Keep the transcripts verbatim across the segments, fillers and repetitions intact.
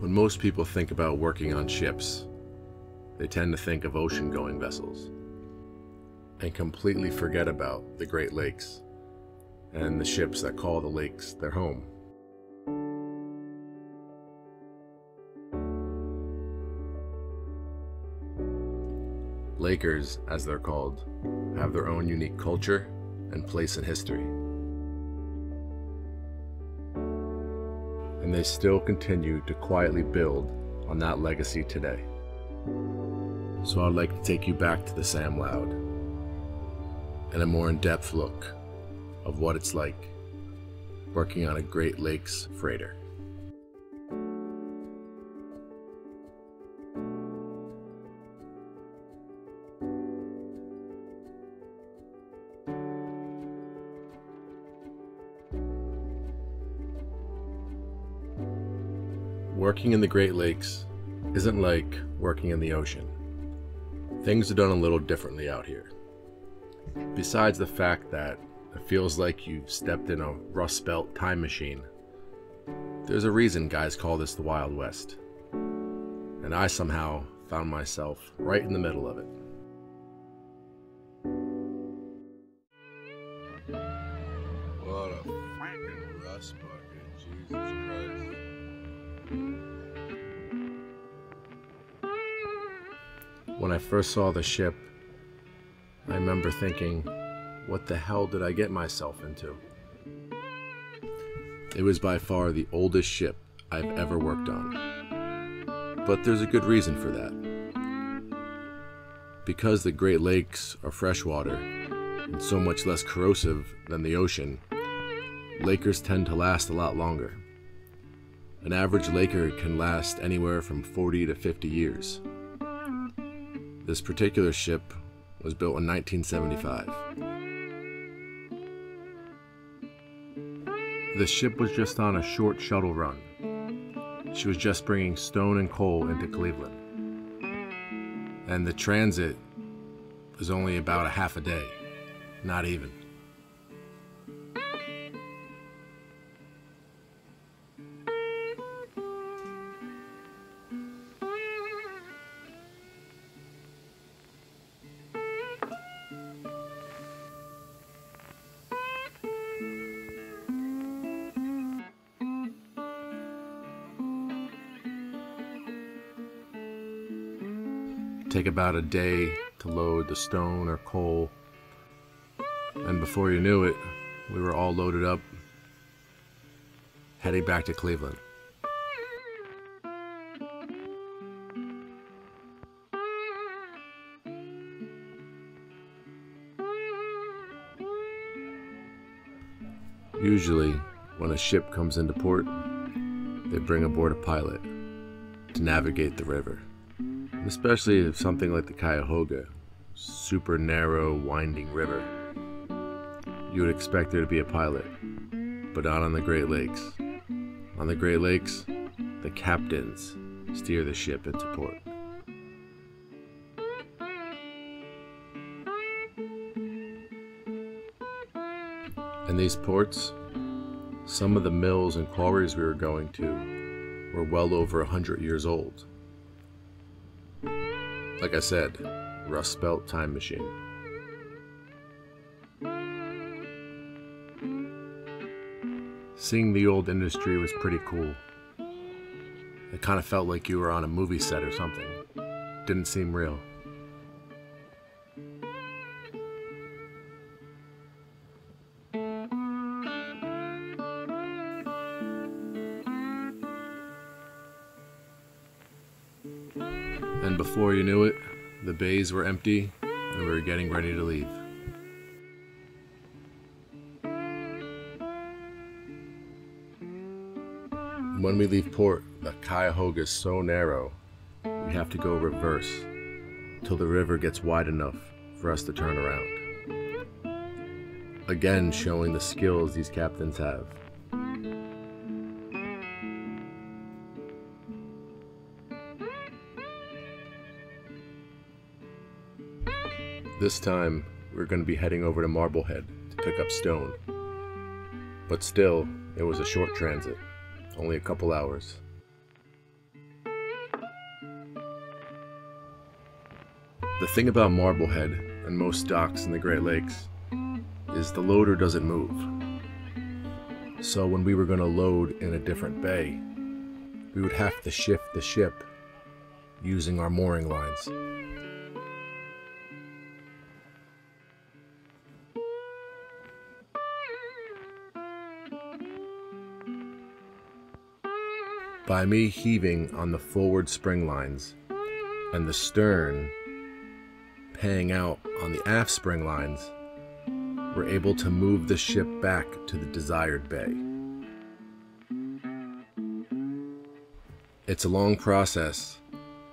When most people think about working on ships, they tend to think of ocean-going vessels and completely forget about the Great Lakes and the ships that call the lakes their home. Lakers, as they're called, have their own unique culture and place in history. And they still continue to quietly build on that legacy today. So I'd like to take you back to the Sam Laud and a more in-depth look of what it's like working on a Great Lakes freighter. Working in the Great Lakes isn't like working in the ocean. Things are done a little differently out here. Besides the fact that it feels like you've stepped in a Rust Belt time machine, there's a reason guys call this the Wild West. And I somehow found myself right in the middle of it. What a fucking rust bucket, Jesus Christ. When I first saw the ship, I remember thinking, what the hell did I get myself into? It was by far the oldest ship I've ever worked on. But there's a good reason for that. Because the Great Lakes are freshwater and so much less corrosive than the ocean, Lakers tend to last a lot longer. An average Laker can last anywhere from forty to fifty years. This particular ship was built in nineteen seventy-five. The ship was just on a short shuttle run. She was just bringing stone and coal into Cleveland. And the transit was only about a half a day, not even. Take about a day to load the stone or coal, and before you knew it, we were all loaded up, heading back to Cleveland. Usually, when a ship comes into port, they bring aboard a pilot to navigate the river. Especially if something like the Cuyahoga, super narrow, winding river. You would expect there to be a pilot, but not on the Great Lakes. On the Great Lakes, the captains steer the ship into port. And these ports, some of the mills and quarries we were going to were well over a hundred years old. Like I said, Rust Belt time machine. Seeing the old industry was pretty cool. It kind of felt like you were on a movie set or something. Didn't seem real. And before you knew it, the bays were empty and we were getting ready to leave. When we leave port, the Cuyahoga is so narrow, we have to go reverse till the river gets wide enough for us to turn around. Again, showing the skills these captains have. This time, we're going to be heading over to Marblehead to pick up stone. But still, it was a short transit, only a couple hours. The thing about Marblehead and most docks in the Great Lakes is the loader doesn't move. So when we were going to load in a different bay, we would have to shift the ship using our mooring lines. By me heaving on the forward spring lines and the stern paying out on the aft spring lines, we're able to move the ship back to the desired bay. It's a long process,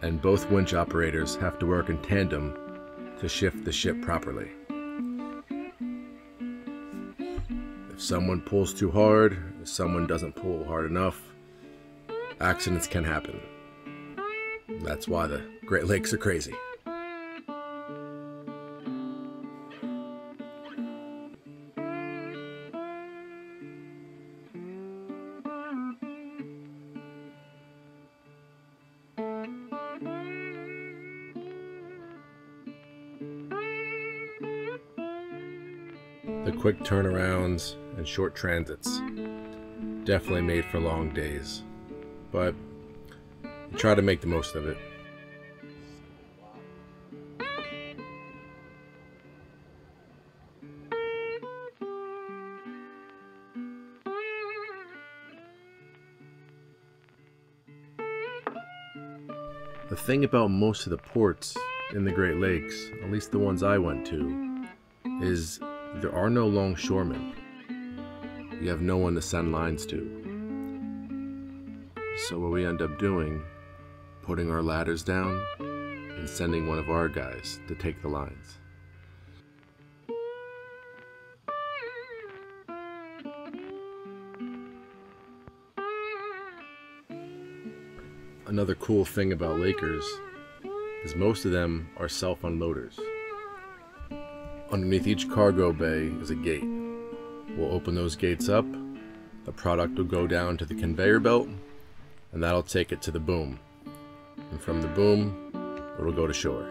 and both winch operators have to work in tandem to shift the ship properly. If someone pulls too hard, if someone doesn't pull hard enough, accidents can happen. That's why the Great Lakes are crazy. The quick turnarounds and short transits definitely made for long days, but I try to make the most of it. The thing about most of the ports in the Great Lakes, at least the ones I went to, is there are no longshoremen. You have no one to send lines to. So what we end up doing, putting our ladders down and sending one of our guys to take the lines. Another cool thing about Lakers is most of them are self-unloaders. Underneath each cargo bay is a gate. We'll open those gates up, the product will go down to the conveyor belt, and that'll take it to the boom. And from the boom, it'll go to shore.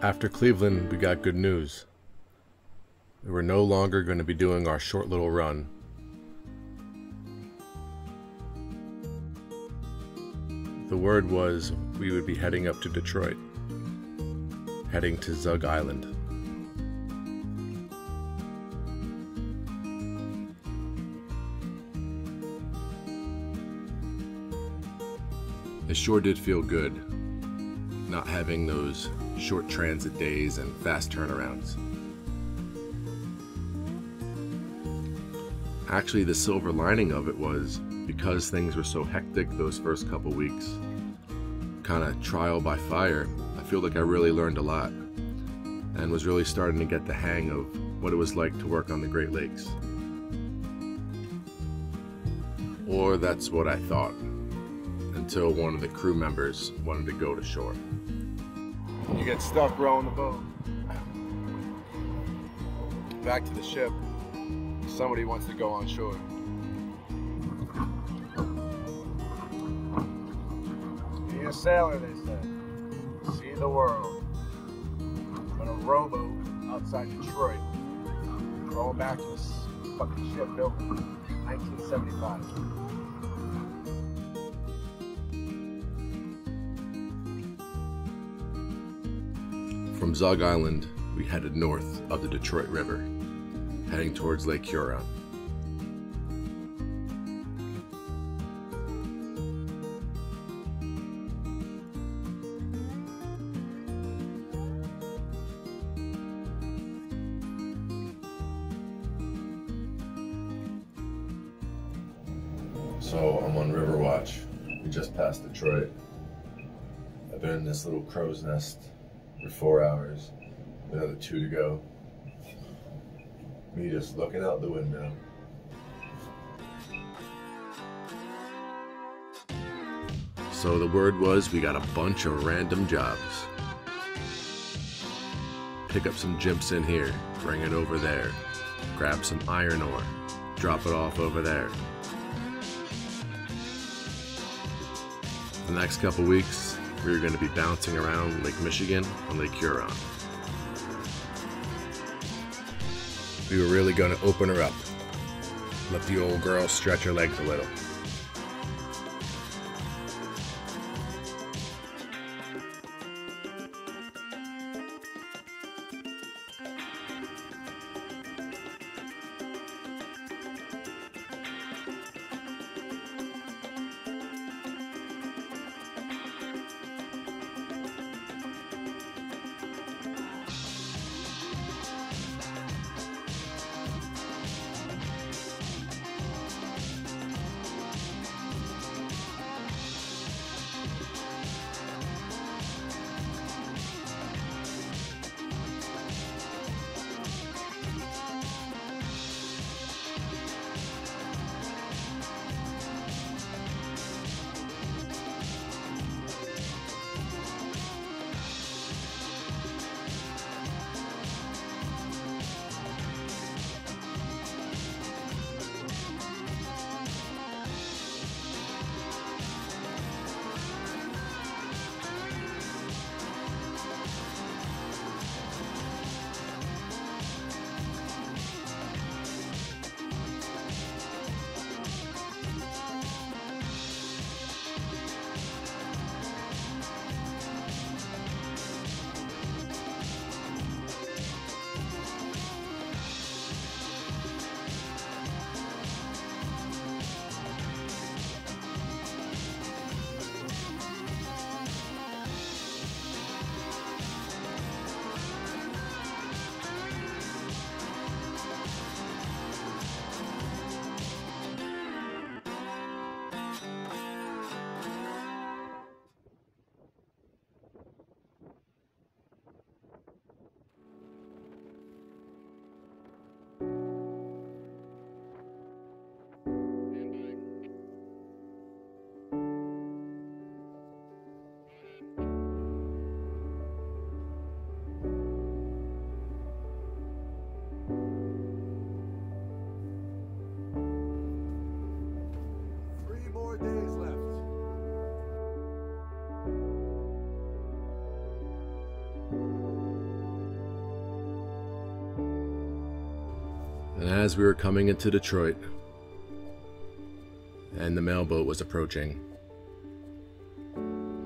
After Cleveland, we got good news. We were no longer going to be doing our short little run. The word was we would be heading up to Detroit, heading to Zug Island. It sure did feel good, not having those short transit days and fast turnarounds. Actually, the silver lining of it was, because things were so hectic those first couple weeks, kind of trial by fire, I feel like I really learned a lot and was really starting to get the hang of what it was like to work on the Great Lakes. Or that's what I thought, until one of the crew members wanted to go to shore. You get stuck rowing the boat. Back to the ship, somebody wants to go on shore. A sailor, they said, see the world. But a rowboat outside Detroit, rolling back to this fucking ship built in nineteen seventy-five. From Zug Island, we headed north of the Detroit River, heading towards Lake Huron. So I'm on River Watch. We just passed Detroit. I've been in this little crow's nest for four hours. Another two to go. Me just looking out the window. So the word was we got a bunch of random jobs. Pick up some gyps in here, bring it over there, grab some iron ore, drop it off over there. The next couple weeks, we were going to be bouncing around Lake Michigan and Lake Huron. We were really going to open her up, let the old girl stretch her legs a little. And as we were coming into Detroit, and the mailboat was approaching,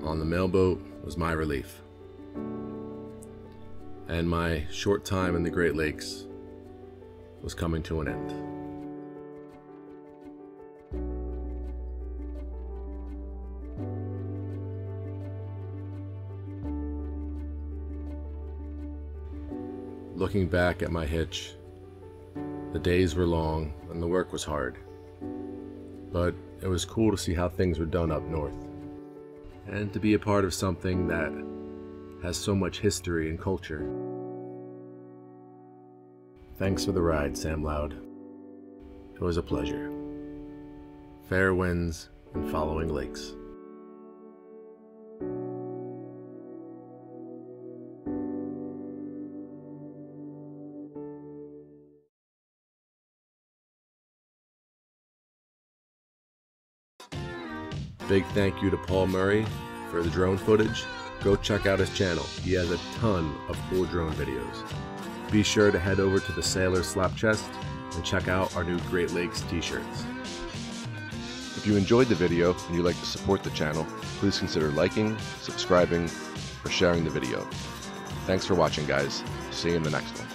on the mailboat was my relief, and my short time in the Great Lakes was coming to an end. Looking back at my hitch, the days were long and the work was hard, but it was cool to see how things were done up north, and to be a part of something that has so much history and culture. Thanks for the ride, Sam Laud. It was a pleasure. Fair winds and following lakes. Big thank you to Paul Murray for the drone footage. Go check out his channel. He has a ton of cool drone videos. Be sure to head over to the Sailor Slop Chest and check out our new Great Lakes t-shirts. If you enjoyed the video and you'd like to support the channel, please consider liking, subscribing, or sharing the video. Thanks for watching, guys. See you in the next one.